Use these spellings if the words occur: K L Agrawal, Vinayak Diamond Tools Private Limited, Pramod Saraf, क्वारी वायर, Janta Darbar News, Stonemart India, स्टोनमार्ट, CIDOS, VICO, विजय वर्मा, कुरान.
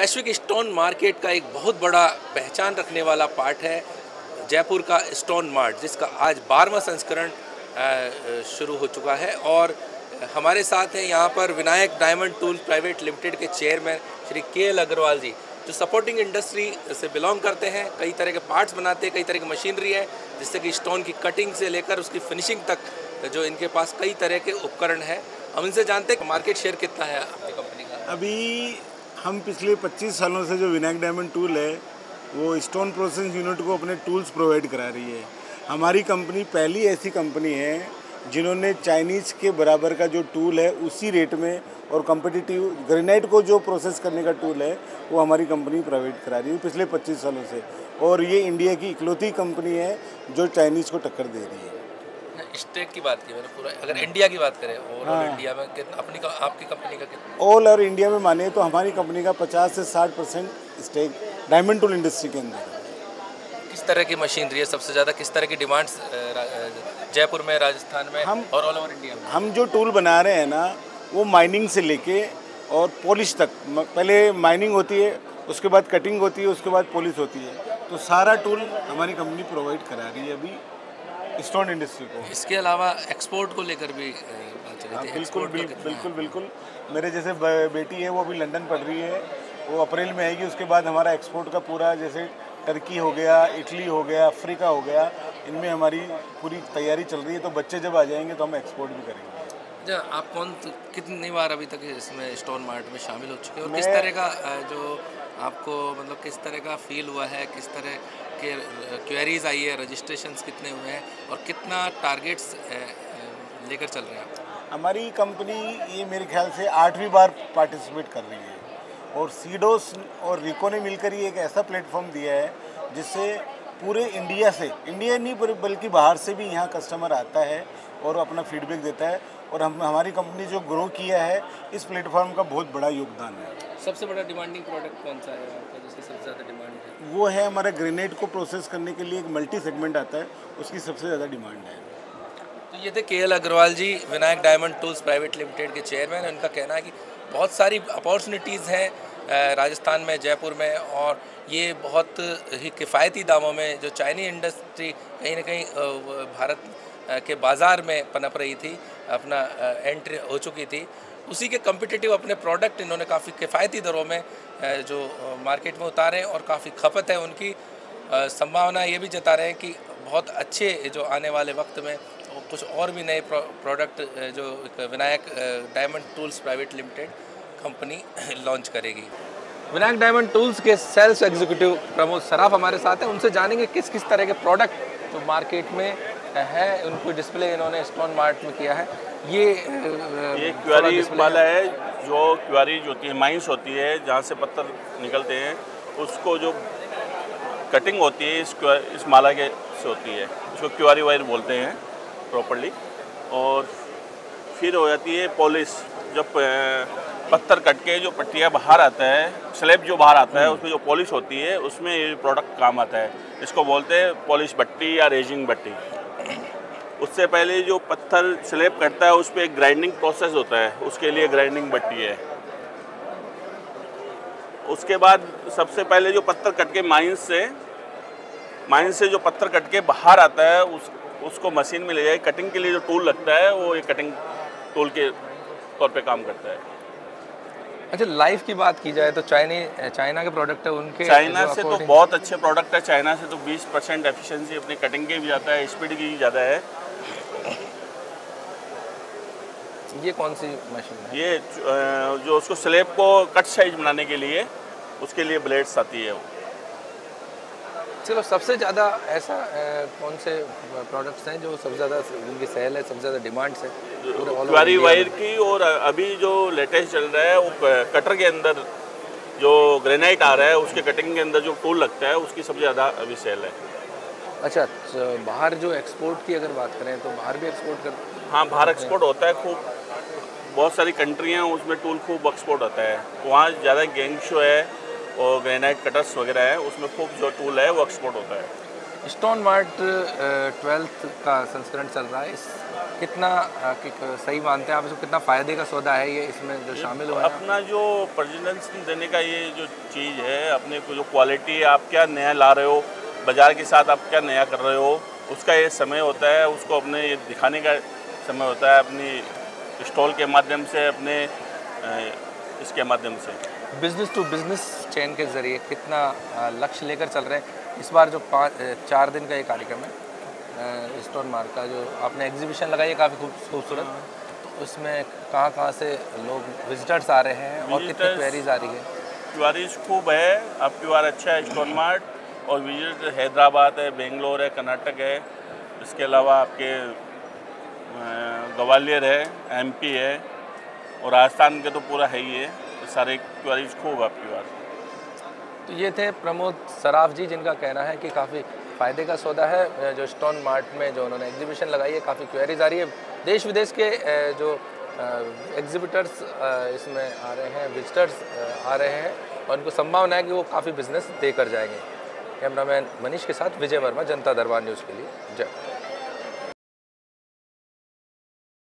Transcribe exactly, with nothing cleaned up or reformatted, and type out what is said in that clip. वैश्विक stone market का एक बहुत बड़ा पहचान रखने वाला पार्ट है जयपुर का स्टोनमार्ट, जिसका आज बारहवां संस्करण शुरू हो चुका है। और हमारे साथ हैं यहाँ पर Vinayak diamond tools private limited के chairman Shri K L Agarwal जी, जो सपोर्टिंग इंडस्ट्री से बिलोंग करते हैं। कई तरह के पार्ट्स बनाते हैं, कई तरह की मशीनरी है, जिससे कि स्टोन की कटिंग से लेकर उसकी फिनिशिंग तक जो इनके पास कई तरह के उपकरण है। हम इनसे जानते हैं मार्केट शेयर कितना है आपकी कंपनी का। अभी हम पिछले पच्चीस सालों से जो विनायक डायमंड टूल है वो स्टोन प्रोसेसिंग यूनिट को अपने टूल्स प्रोवाइड करा रही है। हमारी कंपनी पहली ऐसी कंपनी है जिन्होंने चाइनीज़ के बराबर का जो टूल है उसी रेट में और कॉम्पिटिटिव ग्रेनाइट को जो प्रोसेस करने का टूल है वो हमारी कंपनी प्रोवाइड करा रही है पिछले पच्चीस सालों से। और ये इंडिया की इकलौती कंपनी है जो चाइनीज़ को टक्कर दे रही है। स्टेट की बात की मैंने पूरा, अगर इंडिया की बात करें ऑल ओवर इंडिया में कितना अपनी का, आपकी कंपनी का कितना ऑल ओवर इंडिया में माने तो हमारी कंपनी का पचास से साठ percent stake diamond tool industry के अंदर। किस तरह की मशीनरी है सबसे ज़्यादा, किस तरह की डिमांड्स जयपुर में, राजस्थान में हम, और ऑल ओवर इंडिया में? हम जो टूल बना रहे हैं ना वो माइनिंग से लेके और पॉलिश तक, पहले माइनिंग होती है, उसके बाद कटिंग होती है, उसके बाद पॉलिश होती है, तो सारा टूल हमारी कंपनी प्रोवाइड करा रही है अभी स्टोन इंडस्ट्री को। इसके अलावा एक्सपोर्ट को लेकर भी बात चल रही है। बिल्कुल बिल्कुल बिल्कुल मेरे जैसे बेटी है वो अभी लंदन पढ़ रही है, वो अप्रैल में आएगी। उसके बाद हमारा एक्सपोर्ट का पूरा, जैसे टर्की हो गया, इटली हो गया, अफ्रीका हो गया, इनमें हमारी पूरी तैयारी चल रही है। तो बच्चे जब आ जाएंगे तो हम एक्सपोर्ट भी करेंगे। अच्छा, आप कौन कितनी बार अभी तक इसमें स्टोनमार्ट में शामिल हो चुके हैं और किस तरह का जो आपको मतलब किस तरह का फील हुआ है, किस तरह के क्वेरीज आई है, रजिस्ट्रेशन कितने हुए हैं और कितना टारगेट्स लेकर चल रहे हैं आप? हमारी कंपनी ये मेरे ख्याल से आठवीं बार पार्टिसिपेट कर रही है और सीडोस और वीको ने मिलकर ये एक ऐसा प्लेटफॉर्म दिया है जिससे पूरे इंडिया से, इंडिया नहीं पूरे बल्कि बाहर से भी यहाँ कस्टमर आता है और अपना फीडबैक देता है। और हम हमारी कंपनी जो ग्रो किया है इस प्लेटफॉर्म का बहुत बड़ा योगदान है। सबसे बड़ा डिमांडिंग प्रोडक्ट कौन सा है आपका, जिसकी सबसे ज़्यादा डिमांड है? वो है हमारा ग्रेनाइट को प्रोसेस करने के लिए एक मल्टी सेगमेंट आता है, उसकी सबसे ज़्यादा डिमांड है। तो ये थे K L Agarwal ji, Vinayak diamond tools private limited के चेयरमैन। उनका कहना है कि बहुत सारी अपॉर्चुनिटीज़ हैं राजस्थान में, जयपुर में, और ये बहुत ही किफ़ायती दामों में जो चाइनी इंडस्ट्री कहीं ना कहीं भारत के बाज़ार में पनप रही थी, अपना एंट्री हो चुकी थी, उसी के कम्पिटिटिव अपने प्रोडक्ट इन्होंने काफ़ी किफ़ायती दरों में जो मार्केट में उतारे और काफ़ी खपत है उनकी। संभावना ये भी जता रहे हैं कि बहुत अच्छे जो आने वाले वक्त में कुछ और भी नए प्रोडक्ट जो Vinayak diamond tools private limited company launch करेगी। विनायक डायमंड टूल्स के सेल्स एग्जीक्यूटिव प्रमोद सराफ हमारे साथ हैं। उनसे जानेंगे किस किस तरह के प्रोडक्ट जो मार्केट में है उनको डिस्प्ले इन्होंने स्टोनमार्ट में किया है। ये ये क्वारी वाला है, जो क्वारीज होती है, माइंस होती है, जहाँ से पत्थर निकलते हैं, उसको जो कटिंग होती है इस इस माला के से होती है, इसको क्वारी वायर बोलते हैं प्रॉपर्ली। और फिर हो जाती है पॉलिश, जब पत्थर कट के जो पट्टिया बाहर आता है, स्लैब जो बाहर आता है, उसमें जो पॉलिश होती है उसमें ये प्रोडक्ट काम आता है। इसको बोलते हैं पॉलिश भट्टी या रेजिंग भट्टी। उससे पहले जो पत्थर स्लैब कटता है उस पर एक ग्राइंडिंग प्रोसेस होता है, उसके लिए ग्राइंडिंग भट्टी है। उसके बाद सबसे पहले जो पत्थर कट के माइंस से माइंस से जो पत्थर कट के बाहर आता है उस उसको मशीन में ले जाए, कटिंग के लिए जो टूल लगता है वो ये कटिंग टूल के तौर पे काम करता है। अच्छा, लाइफ की बात की जाए तो चाइना चाइना के प्रोडक्ट है उनके, चाइना से तो बहुत अच्छे प्रोडक्ट है। चाइना से तो बीस परसेंट एफिशिएंसी अपने कटिंग के भी ज़्यादा है, स्पीड की भी ज़्यादा है। ये कौन सी मशीन है? ये जो उसको स्लेब को कट साइज बनाने के लिए उसके लिए ब्लेड्स आती है। चलो, सबसे ज़्यादा ऐसा ए, कौन से प्रोडक्ट्स हैं जो सबसे ज़्यादा उनकी सेल है, सबसे ज़्यादा डिमांड्स है? क्वारी वायर की, और अभी जो लेटेस्ट चल रहा है वो कटर के अंदर जो ग्रेनाइट आ रहा है उसके कटिंग के अंदर जो टूल लगता है उसकी सबसे ज़्यादा अभी सेल है। अच्छा, बाहर जो एक्सपोर्ट की अगर बात करें तो बाहर भी एक्सपोर्ट कर हाँ बाहर एक्सपोर्ट होता है खूब, बहुत सारी कंट्रियाँ उसमें टूल खूब एक्सपोर्ट होता है। वहाँ ज़्यादा गैंग शो है और ग्रेनाइट कटर्स वगैरह है, उसमें खूब जो टूल है वो एक्सपोर्ट होता है। स्टोनमार्ट ट्वेल्थ का संस्करण चल रहा है, इस कितना सही मानते हैं आप, इसको कितना फ़ायदे का सौदा है ये इसमें जो शामिल हुआ है? अपना जो प्रजेंस देने का ये जो चीज़ है, अपने को जो क्वालिटी, आप क्या नया ला रहे हो बाज़ार के साथ, आप क्या नया कर रहे हो, उसका ये समय होता है, उसको अपने ये दिखाने का समय होता है अपनी स्टॉल के माध्यम से, अपने इसके माध्यम से। बिजनेस टू बिजनेस चेन के ज़रिए कितना लक्ष्य लेकर चल रहे हैं? इस बार जो पाँच चार दिन का ये कार्यक्रम है स्टोनमार्ट का, जो आपने एग्जीबिशन लगाई है काफ़ी खूबसूरत, तो उसमें कहाँ कहाँ से लोग विजिटर्स आ रहे हैं और कितनी क्वेरीज आ रही है? क्वेरीज खूब है, अब क्यू आर अच्छा है स्टोनमार्ट, और विजिट हैदराबाद है, बेंगलोर है, कर्नाटक है, इसके अलावा आपके ग्वालियर है, एम पी है, और राजस्थान के तो पूरा है ही है, सारे क्वारीज खूब आपकी बात। तो ये थे प्रमोद सराफ जी, जिनका कहना है कि काफ़ी फ़ायदे का सौदा है जो स्टोनमार्ट में जो उन्होंने एग्जीबिशन लगाई है, काफ़ी क्वेरीज आ रही है, देश विदेश के जो एग्जीबिटर्स इसमें आ रहे हैं, विजिटर्स आ रहे हैं, और उनको संभावना है कि वो काफ़ी बिजनेस देकर जाएंगे। कैमरामैन मनीष के साथ विजय वर्मा, जनता दरबार न्यूज़ के लिए। जय।